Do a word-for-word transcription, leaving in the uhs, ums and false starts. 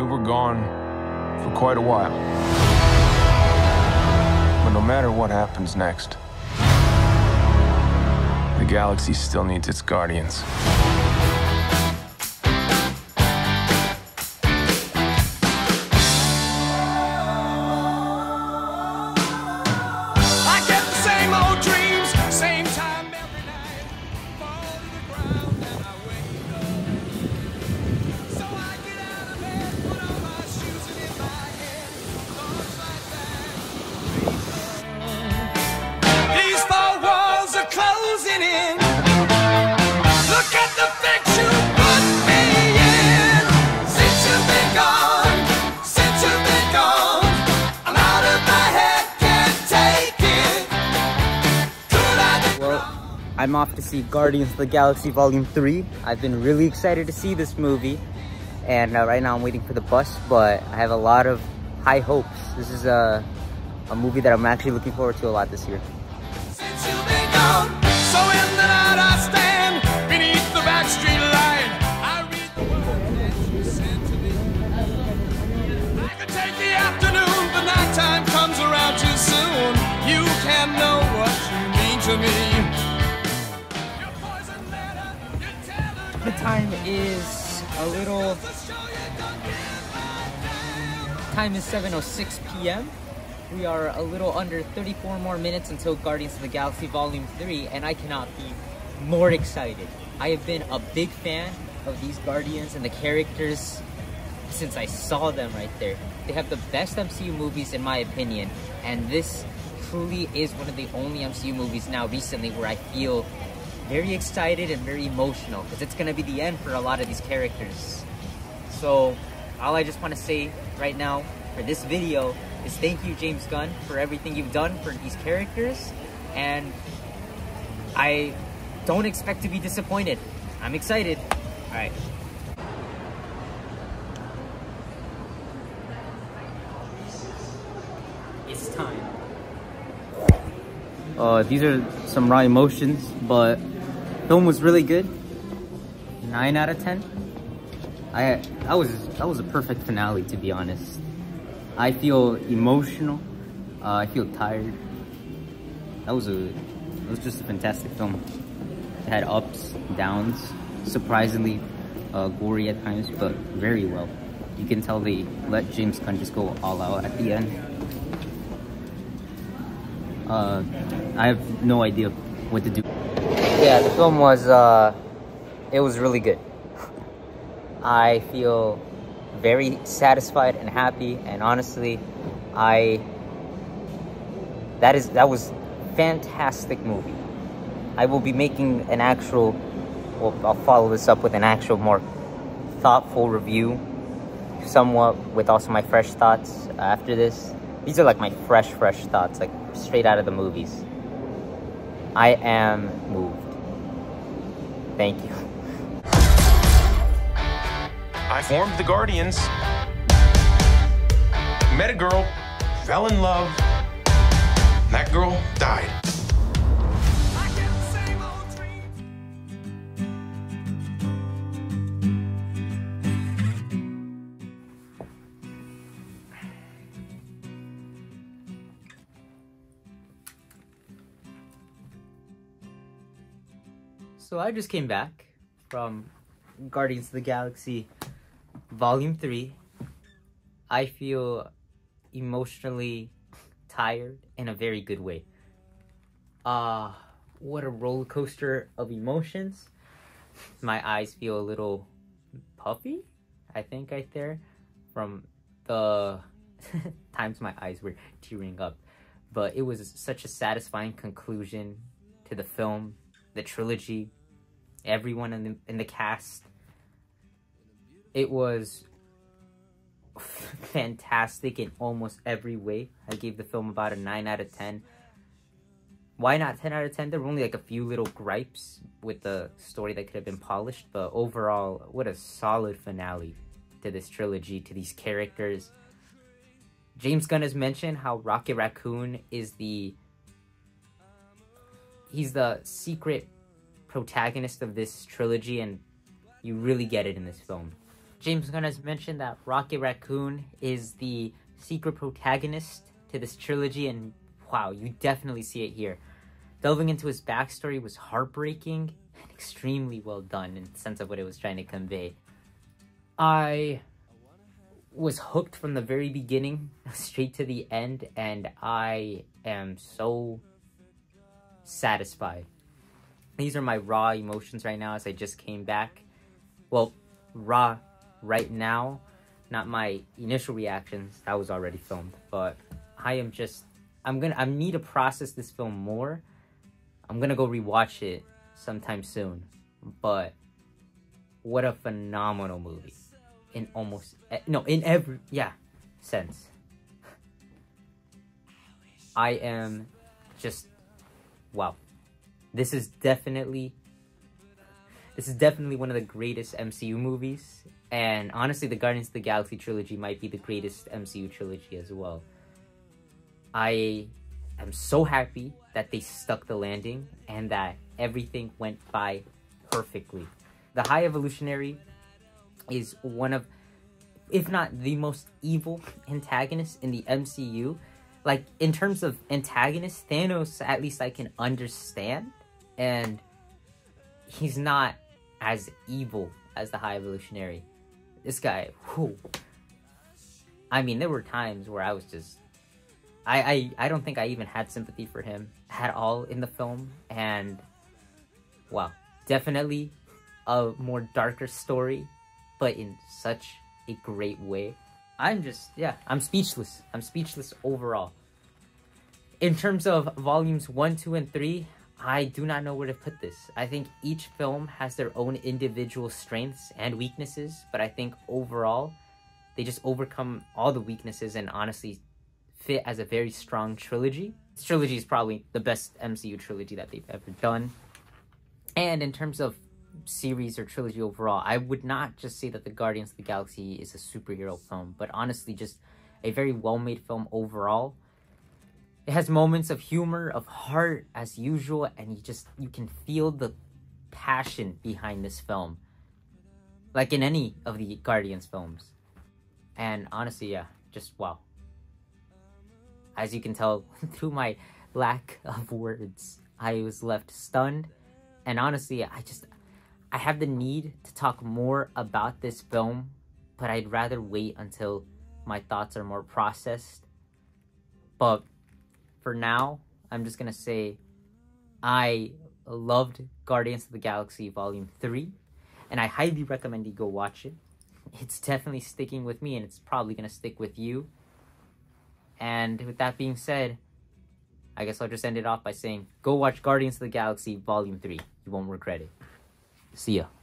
We were gone for quite a while. But no matter what happens next, the galaxy still needs its guardians. I'm off to see Guardians of the Galaxy Volume three. I've been really excited to see this movie. And uh, right now I'm waiting for the bus, but I have a lot of high hopes. This is a, a movie that I'm actually looking forward to a lot this year. Since you've been gone, so in the night I stand beneath the back street line. I read the word that you sent to me. I could take the afternoon, but nighttime comes around too soon. You can know what you mean to me. The time is a little, time is seven oh six p m We are a little under thirty-four more minutes until Guardians of the Galaxy Volume three, and I cannot be more excited. I have been a big fan of these Guardians and the characters since I saw them right there. They have the best M C U movies in my opinion, and this truly is one of the only M C U movies now recently where I feel very excited and very emotional, because it's going to be the end for a lot of these characters. So all I just want to say right now for this video is thank you, James Gunn, for everything you've done for these characters, and I don't expect to be disappointed. I'm excited. All right. It's time. Uh, these are some raw emotions, but film was really good. nine out of ten. I that was that was a perfect finale, to be honest. I feel emotional. Uh, I feel tired. That was a it was just a fantastic film. It had ups, downs, surprisingly uh, gory at times, but very well. You can tell they let James Gunn just go all out at the end. Uh, I have no idea what to do. Yeah, the film was, uh, it was really good. I feel very satisfied and happy, and honestly, I, that is, that was a fantastic movie. I will be making an actual, well, I'll follow this up with an actual more thoughtful review, somewhat with also my fresh thoughts after this. These are like my fresh, fresh thoughts, like straight out of the movies. I am moved. Thank you. I formed the Guardians, met a girl, fell in love, that girl died. So I just came back from Guardians of the Galaxy Volume three. I feel emotionally tired in a very good way. Uh, what a roller coaster of emotions. My eyes feel a little puffy, I think, right there, from the times my eyes were tearing up. But it was such a satisfying conclusion to the film, the trilogy. Everyone in the, in the cast, it was fantastic in almost every way. I gave the film about a nine out of ten. Why not ten out of ten? There were only like a few little gripes with the story that could have been polished, but overall, what a solid finale to this trilogy, to these characters. James Gunn has mentioned how Rocket Raccoon is the he's the secret protagonist of this trilogy, and you really get it in this film. James Gunn has mentioned that Rocket Raccoon is the secret protagonist to this trilogy, and wow, you definitely see it here. Delving into his backstory was heartbreaking and extremely well done in the sense of what it was trying to convey. I was hooked from the very beginning straight to the end, and I am so satisfied. These are my raw emotions right now as I just came back. Well, raw right now, not my initial reactions, that was already filmed, but I am just, I'm gonna, I need to process this film more. I'm gonna go rewatch it sometime soon, but what a phenomenal movie in almost, no, in every, yeah, sense. I am just, wow. This is definitely, this is definitely one of the greatest M C U movies, and honestly, the Guardians of the Galaxy trilogy might be the greatest M C U trilogy as well. I am so happy that they stuck the landing and that everything went by perfectly. The High Evolutionary is one of, if not the most evil antagonist in the M C U. Like, in terms of antagonist, Thanos, at least I can understand, and he's not as evil as the High Evolutionary. This guy, whew. I mean, there were times where I was just, I, I, I don't think I even had sympathy for him at all in the film, and wow, definitely a more darker story, but in such a great way. I'm just, yeah, I'm speechless. I'm speechless overall. In terms of volumes one, two, and three, I do not know where to put this. I think each film has their own individual strengths and weaknesses, but I think overall, they just overcome all the weaknesses and honestly fit as a very strong trilogy. This trilogy is probably the best M C U trilogy that they've ever done. And in terms of series or trilogy overall, I would not just say that the Guardians of the Galaxy is a superhero film, but honestly just a very well-made film overall. It has moments of humor, of heart as usual, and you just, you can feel the passion behind this film, like in any of the Guardians films. And honestly, yeah, just wow. As you can tell through my lack of words, I was left stunned, and honestly, I just, I have the need to talk more about this film, but I'd rather wait until my thoughts are more processed. But for now, I'm just gonna say I loved Guardians of the Galaxy Volume three, and I highly recommend you go watch it. It's definitely sticking with me, and it's probably gonna stick with you. And with that being said, I guess I'll just end it off by saying, go watch Guardians of the Galaxy Volume three. You won't regret it. See ya.